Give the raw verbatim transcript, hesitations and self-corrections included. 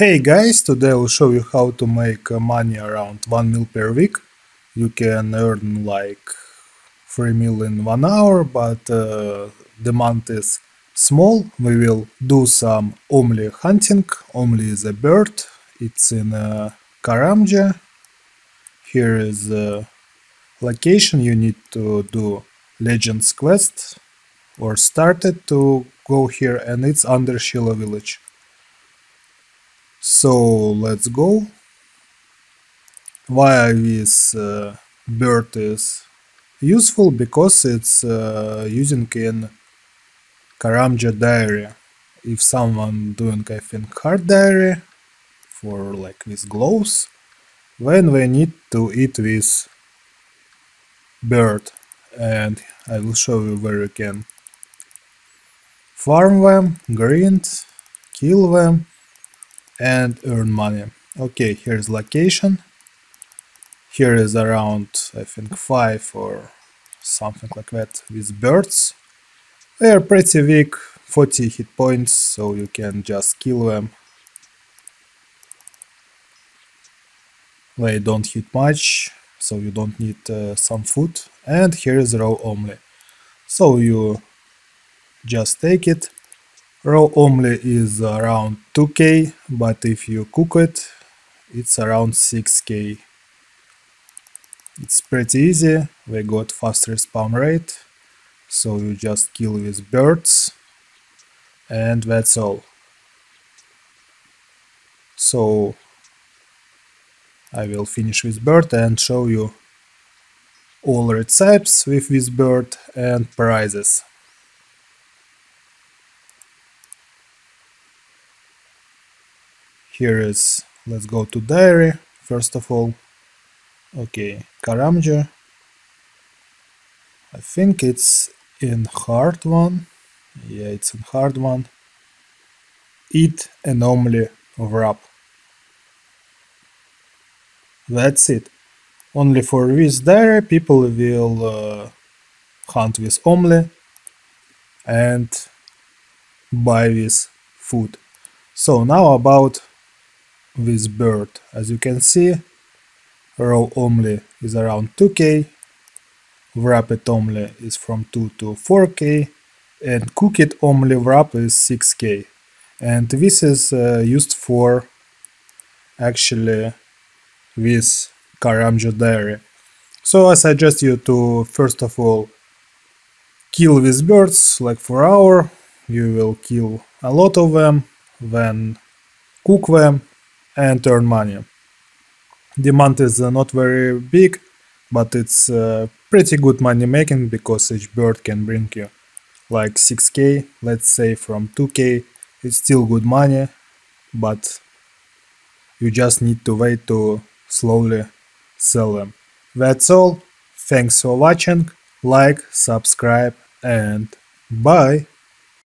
Hey guys, today I will show you how to make money around one mil per week. You can earn like three mil in one hour, but uh, demand is small. We will do some Oomlie hunting. Oomlie is a bird, it's in uh, Karamja. Here is the location. You need to do Legends Quest or started to go here, and it's under Shilo Village. So let's go. Why this uh, bird is useful? Because it's uh, using in Karamja diary. If someone doing, I think, hard diary for like with gloves, when we need to eat this bird, and I will show you where you can farm them, grind, kill them, and earn money. Okay, here's location. Here is around, I think, five or something like that with birds. They are pretty weak, forty hit points, so you can just kill them. They don't hit much, so you don't need uh, some food. And here is raw Oomlie. So you just take it. Raw Oomlie is around two K, but if you cook it, it's around six K. It's pretty easy. We got faster spawn rate, so you just kill with birds, and that's all. So I will finish with bird and show you all recipes with this bird and prizes. Here is, let's go to diary first of all. Okay, Karamja. I think it's in hard one. Yeah, it's in hard one. Eat an Oomlie wrap. That's it. Only for this diary people will uh, hunt with Oomlie and buy this food. So now about this bird. As you can see, raw Oomlie is around two K, wrapped Oomlie is from two to four K, and cooked Oomlie wrap is six K. And this is uh, used for actually with Karamja diary. So I suggest you to first of all kill these birds. Like for an hour you will kill a lot of them, then cook them and earn money. Demand is uh, not very big, but it's uh, pretty good money making, because each bird can bring you like six K, let's say from two K. It's still good money, but you just need to wait to slowly sell them. That's all. Thanks for watching. Like, subscribe, and bye.